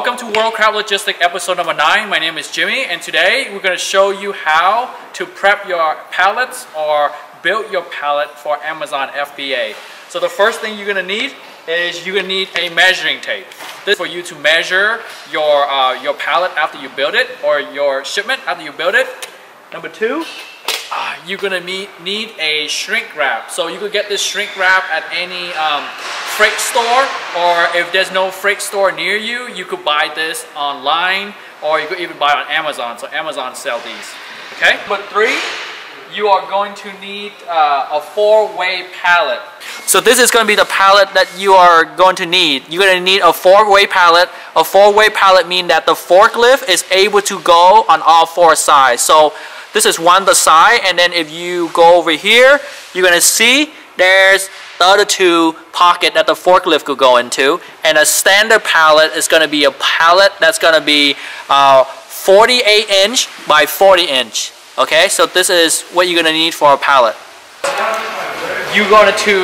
Welcome to WorldCraft Logistics episode number 9. My name is Jimmy, and today we're going to show you how to prep your pallets or build your pallet for Amazon FBA. So the first thing you're going to need is you're going to need a measuring tape. This is for you to measure your pallet after you build it, or your shipment after you build it. Number two, you're going to need a shrink wrap. So you could get this shrink wrap at any freight store, or if there's no freight store near you, you could buy this online, or you could even buy on Amazon. So Amazon sell these. Okay. But three, you are going to need a four-way pallet. So this is going to be the pallet that you are going to need. You're going to need a four-way pallet. A four-way pallet means that the forklift is able to go on all four sides. So this is one the side, and then if you go over here, you're going to see there's the other two pockets that the forklift could go into. And a standard pallet is going to be a pallet that's going to be 48 inch by 40 inch. Okay, so this is what you're going to need for a pallet. You're going to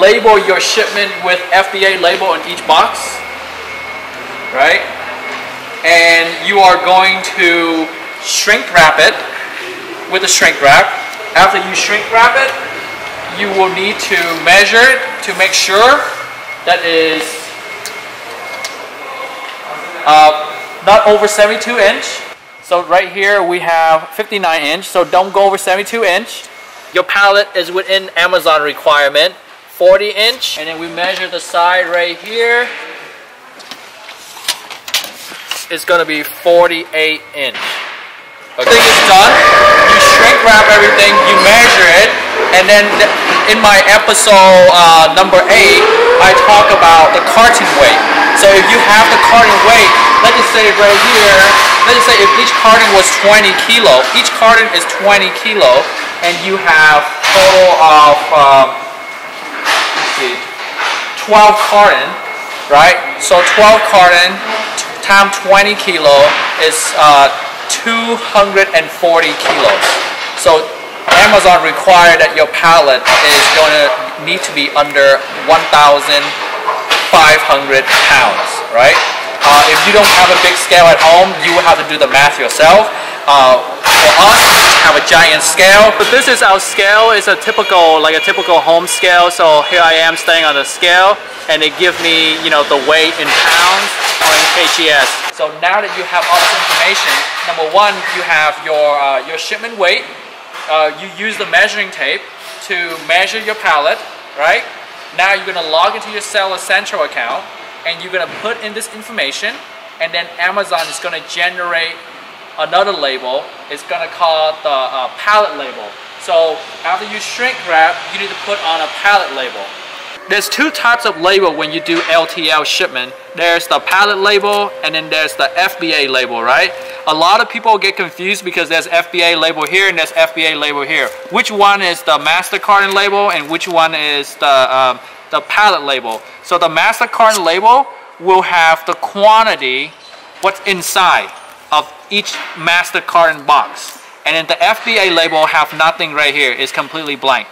label your shipment with FBA label on each box, right? And you are going to shrink wrap it with a shrink wrap. After you shrink wrap it, you will need to measure it to make sure that it is not over 72 inch. So right here we have 59 inch, so don't go over 72 inch. Your pallet is within Amazon requirement, 40 inch. And then we measure the side right here. It's gonna be 48 inch. Okay. Everything is done, you shrink wrap everything, you measure it, and then in my episode number 8, I talk about the carton weight. So if you have the carton weight, let's just say right here, let's just say if each carton was 20 kilo, each carton is 20 kilo, and you have total of 12 carton, right? So 12 carton times 20 kilo is 240 kilos. So Amazon required that your pallet is going to need to be under 1,500 pounds, right? If you don't have a big scale at home, you will have to do the math yourself. For us, we have a giant scale. But this is our scale. It's a typical, like a typical home scale. So here I am staying on the scale, and it gives me, you know, the weight in pounds or in kgs. So now that you have all this information, number one, you have your shipment weight. You use the measuring tape to measure your pallet, right? Now you're going to log into your Seller Central account, and you're going to put in this information, and then Amazon is going to generate another label. It's going to call the pallet label. So after you shrink wrap, you need to put on a pallet label. There's two types of label when you do LTL shipment. There's the pallet label, and then there's the FBA label, right? A lot of people get confused because there's FBA label here and there's FBA label here. Which one is the master carton label and which one is the pallet label? So the master carton label will have the quantity, what's inside of each master carton box. And then the FBA label have nothing right here. It's completely blank.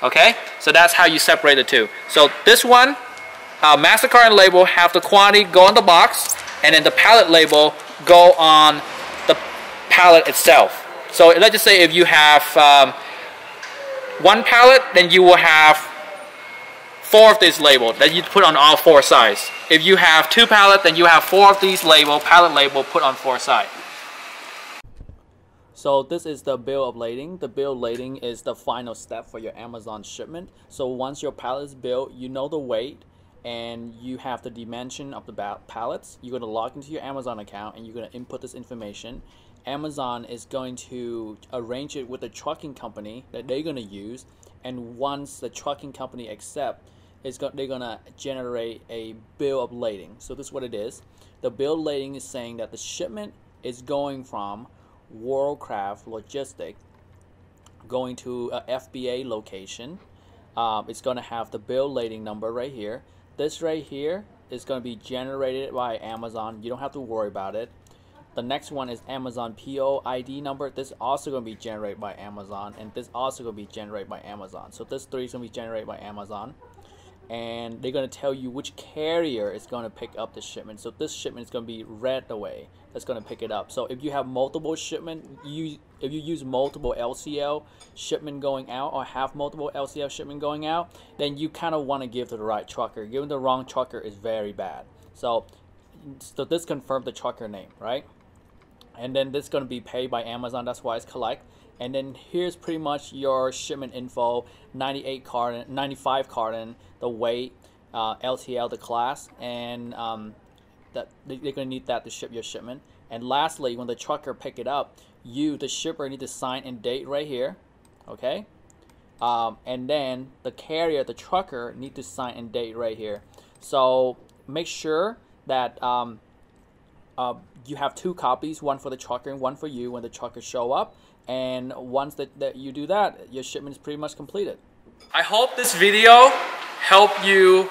Okay, so that's how you separate the two. So this one, master carton label have the quantity go on the box, and then the pallet label go on the pallet itself. So let's just say if you have one pallet, then you will have four of these label that you put on all four sides. If you have two pallets, then you have four of these label, pallet label put on four sides. So this is the bill of lading. The bill of lading is the final step for your Amazon shipment. So once your pallet is built, you know the weight and you have the dimension of the pallets. You're gonna log into your Amazon account and you're gonna input this information. Amazon is going to arrange it with the trucking company that they're gonna use. And once the trucking company accepts, they're gonna generate a bill of lading. So this is what it is. The bill of lading is saying that the shipment is going from WorldCraft Logistics going to a FBA location. It's going to have the bill lading number right here. This right here is going to be generated by Amazon. You don't have to worry about it. The next one is Amazon PO ID number. This is also going to be generated by Amazon, and this also going to be generated by Amazon. So this three is going to be generated by Amazon. and they're going to tell you which carrier is going to pick up the shipment. So this shipment is going to be Red Away that's going to pick it up. So if you have multiple shipment, if you use multiple LCL shipment going out, or have multiple LCL shipment going out, then you kind of want to give to the right trucker. Giving the wrong trucker is very bad. So this confirmed the trucker name, right? And then this is going to be paid by Amazon. That's why it's collect. And then here's pretty much your shipment info: 98 carton, 95 carton, the weight, LTL, the class, and that they're gonna need that to ship your shipment. And lastly, when the trucker pick it up, you, the shipper, need to sign and date right here, okay? And then the carrier, the trucker, need to sign and date right here. So make sure that you have two copies, one for the trucker and one for you when the trucker show up. And once that you do that, your shipment is pretty much completed. I hope this video helped you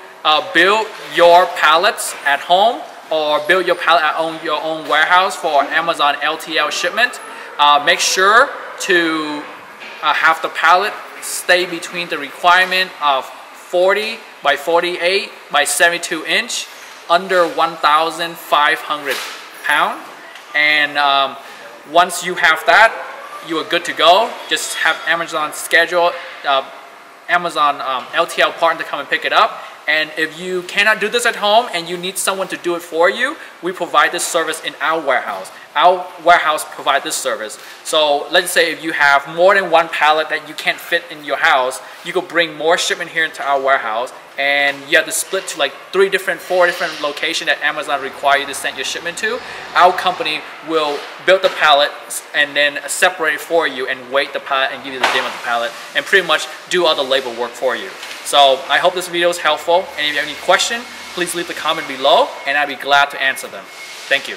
build your pallets at home, or build your pallet at your own warehouse for Amazon LTL shipment. Make sure to have the pallet stay between the requirement of 40 by 48 by 72 inch, under 1,500 pound. And once you have that, you are good to go. Just have Amazon schedule Amazon LTL partner to come and pick it up. And if you cannot do this at home and you need someone to do it for you, we provide this service in our warehouse. Our warehouse provides this service. So let's say if you have more than one pallet that you can't fit in your house, you could bring more shipment here into our warehouse, and you have to split to like four different locations that Amazon require you to send your shipment to. Our company will build the pallet and then separate it for you and weight the pallet and give you the name of the pallet and pretty much do all the labor work for you. So I hope this video is helpful, and if you have any question, please leave the comment below and I'd be glad to answer them. Thank you.